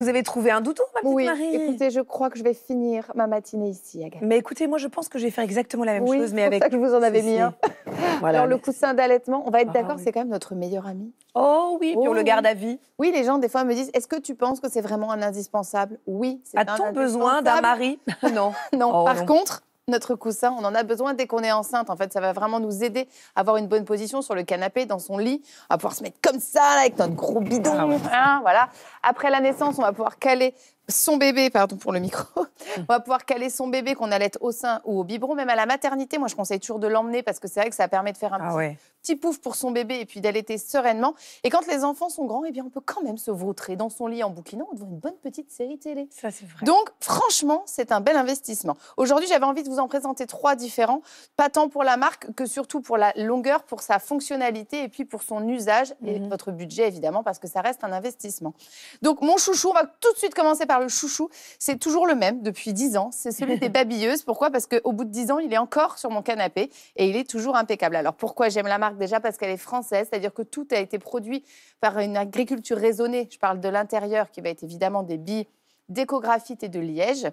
Vous avez trouvé un doudou, ma petite Marie? Écoutez, je crois que je vais finir ma matinée ici, Agathe. Mais écoutez, moi, je pense que je vais faire exactement la même chose, mais avec... c'est pour ça que je vous en avais mis un. Voilà. Alors, le coussin d'allaitement, on va être d'accord, c'est quand même notre meilleur ami. Oh oui, puis on le garde à vie. Oui, les gens, des fois, me disent, est-ce que tu penses que c'est vraiment un indispensable? Oui, c'est un indispensable. A-t-on besoin d'un mari? Non. Non. Par contre... notre coussin, on en a besoin dès qu'on est enceinte. En fait, ça va vraiment nous aider à avoir une bonne position sur le canapé, dans son lit, à pouvoir se mettre comme ça, là, avec notre gros bidon. Voilà. Après la naissance, on va pouvoir caler son bébé, pardon pour le micro, on va pouvoir caler son bébé qu'on allait au sein ou au biberon, même à la maternité. Moi, je conseille toujours de l'emmener parce que c'est vrai que ça permet de faire un petit pouf pour son bébé et puis d'allaiter sereinement. Et quand les enfants sont grands, eh bien, on peut quand même se vautrer dans son lit en bouquinant devant une bonne petite série télé. Ça, c'est vrai. Donc, franchement, c'est un bel investissement. Aujourd'hui, j'avais envie de vous en présenter 3 différents, pas tant pour la marque que surtout pour la longueur, pour sa fonctionnalité et puis pour son usage et votre budget, évidemment, parce que ça reste un investissement. Donc, mon chouchou, on va tout de suite commencer par le chouchou, c'est toujours le même depuis 10 ans. C'est celui des Babilleuses. Pourquoi? Parce qu'au bout de 10 ans, il est encore sur mon canapé et il est toujours impeccable. Alors, pourquoi j'aime la marque? Déjà, parce qu'elle est française, c'est-à-dire que tout a été produit par une agriculture raisonnée. Je parle de l'intérieur qui va être évidemment des billes d'écographite et de liège.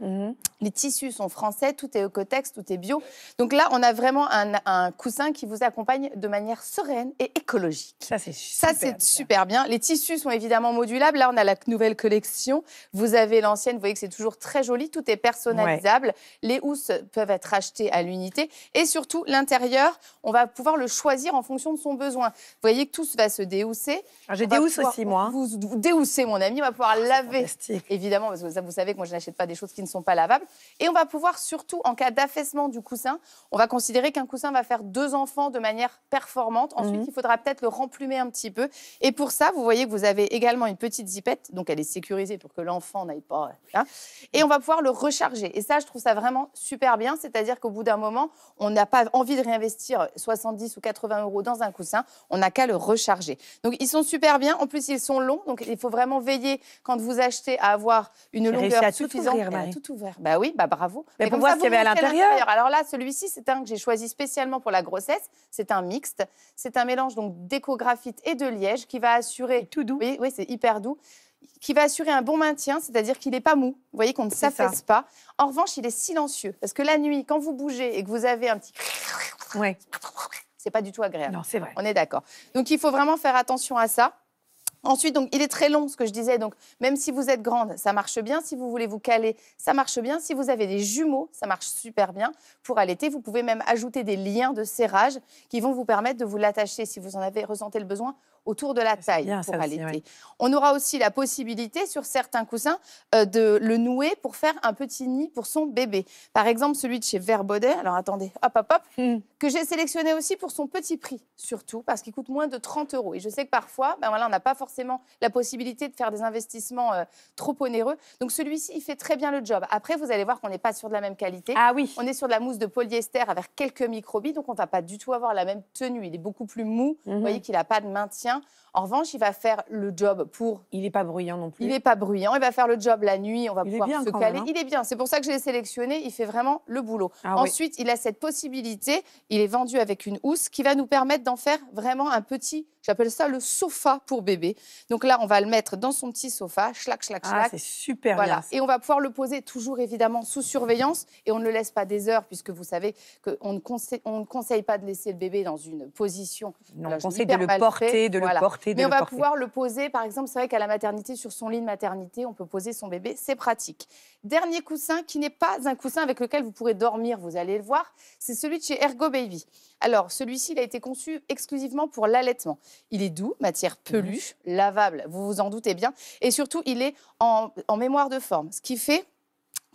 Les tissus sont français, tout est écotex, tout est bio. Donc là, on a vraiment un coussin qui vous accompagne de manière sereine et écologique. Ça, c'est super bien. Les tissus sont évidemment modulables. Là, on a la nouvelle collection. Vous avez l'ancienne, vous voyez que c'est toujours très joli. Tout est personnalisable. Les housses peuvent être achetées à l'unité. Et surtout, l'intérieur, on va pouvoir le choisir en fonction de son besoin. Vous voyez que tout va se déhousser. J'ai des housses aussi, moi. Vous déhoussez, mon ami. On va pouvoir laver, évidemment, parce que vous savez que moi, je n'achète pas des choses qui ne sont pas lavables. Et on va pouvoir, surtout en cas d'affaissement du coussin, on va considérer qu'un coussin va faire 2 enfants de manière performante. Ensuite, il faudra peut-être le remplumer un petit peu. Et pour ça, vous voyez que vous avez également une petite zipette. Donc, elle est sécurisée pour que l'enfant n'aille pas... hein. Et on va pouvoir le recharger. Et ça, je trouve ça vraiment super bien. C'est-à-dire qu'au bout d'un moment, on n'a pas envie de réinvestir 70 ou 80 euros dans un coussin. On n'a qu'à le recharger. Donc, ils sont super bien. En plus, ils sont longs. Donc, il faut vraiment veiller, quand vous achetez, à avoir une longueur suffisante. Elle a tout ouvert. Bah oui, bah bravo. Mais pour voir ce qu'il y avait à l'intérieur. Alors là, celui-ci, c'est un que j'ai choisi spécialement pour la grossesse. C'est un mixte. C'est un mélange donc d'écographite et de liège qui va assurer... tout doux. Oui, c'est hyper doux. Qui va assurer un bon maintien, c'est-à-dire qu'il n'est pas mou. Vous voyez qu'on ne s'affaisse pas. En revanche, il est silencieux. Parce que la nuit, quand vous bougez et que vous avez un petit... c'est pas du tout agréable. Non, c'est vrai. On est d'accord. Donc, il faut vraiment faire attention à ça. Ensuite, donc, il est très long, ce que je disais. Donc, même si vous êtes grande, ça marche bien. Si vous voulez vous caler, ça marche bien. Si vous avez des jumeaux, ça marche super bien. Pour allaiter, vous pouvez même ajouter des liens de serrage qui vont vous permettre de vous l'attacher, si vous en avez ressenti le besoin, autour de la taille pour allaiter. On aura aussi la possibilité, sur certains coussins, de le nouer pour faire un petit nid pour son bébé. Par exemple, celui de chez Verbaudet, alors attendez, que j'ai sélectionné aussi pour son petit prix, surtout, parce qu'il coûte moins de 30 euros. Et je sais que parfois, ben voilà, on n'a pas forcément la possibilité de faire des investissements trop onéreux. Donc celui-ci, il fait très bien le job. Après, vous allez voir qu'on n'est pas sur de la même qualité. On est sur de la mousse de polyester avec quelques microbilles, donc on ne va pas du tout avoir la même tenue. Il est beaucoup plus mou, vous voyez qu'il n'a pas de maintien. En revanche, il va faire le job pour... Il n'est pas bruyant non plus. Il n'est pas bruyant. Il va faire le job la nuit. On va pouvoir se caler. Il est bien. C'est pour ça que je l'ai sélectionné. Il fait vraiment le boulot. Ensuite, il a cette possibilité. Il est vendu avec une housse qui va nous permettre d'en faire vraiment un petit... J'appelle ça le sofa pour bébé. Donc là, on va le mettre dans son petit sofa. Schlac, schlac, schlac. C'est super bien. Et on va pouvoir le poser toujours, évidemment, sous surveillance. Et on ne le laisse pas des heures, puisque vous savez qu'on ne conseille pas de laisser le bébé dans une position... Non, on conseille de le porter, de le porter. Mais on va pouvoir le poser, par exemple, c'est vrai qu'à la maternité, sur son lit de maternité, on peut poser son bébé. C'est pratique. Dernier coussin qui n'est pas un coussin avec lequel vous pourrez dormir, vous allez le voir, c'est celui de chez Ergobaby. Alors, celui-ci, il a été conçu exclusivement pour l'allaitement. Il est doux, matière peluche, lavable, vous vous en doutez bien. Et surtout, il est en mémoire de forme, ce qui fait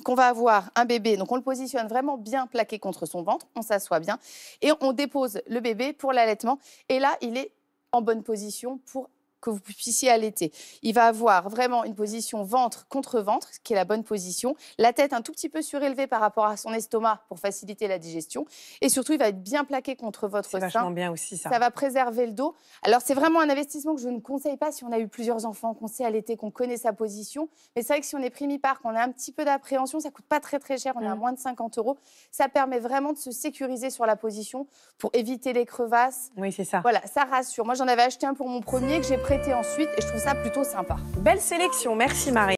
qu'on va avoir un bébé. Donc, on le positionne vraiment bien plaqué contre son ventre, on s'assoit bien et on dépose le bébé pour l'allaitement. Et là, il est en bonne position pour que vous puissiez allaiter. Il va avoir vraiment une position ventre contre ventre, ce qui est la bonne position. La tête un tout petit peu surélevée par rapport à son estomac pour faciliter la digestion. Et surtout, il va être bien plaqué contre votre sein. C'est vachement bien aussi, ça. Ça va préserver le dos. Alors, c'est vraiment un investissement que je ne conseille pas si on a eu plusieurs enfants, qu'on sait allaiter, qu'on connaît sa position. Mais c'est vrai que si on est primipare, qu'on a un petit peu d'appréhension, ça ne coûte pas très, très cher. On est à moins de 50 euros. Ça permet vraiment de se sécuriser sur la position pour éviter les crevasses. Oui, c'est ça. Voilà, ça rassure. Moi, j'en avais acheté un pour mon premier que j'ai ensuite et je trouve ça plutôt sympa. Belle sélection, merci Marie.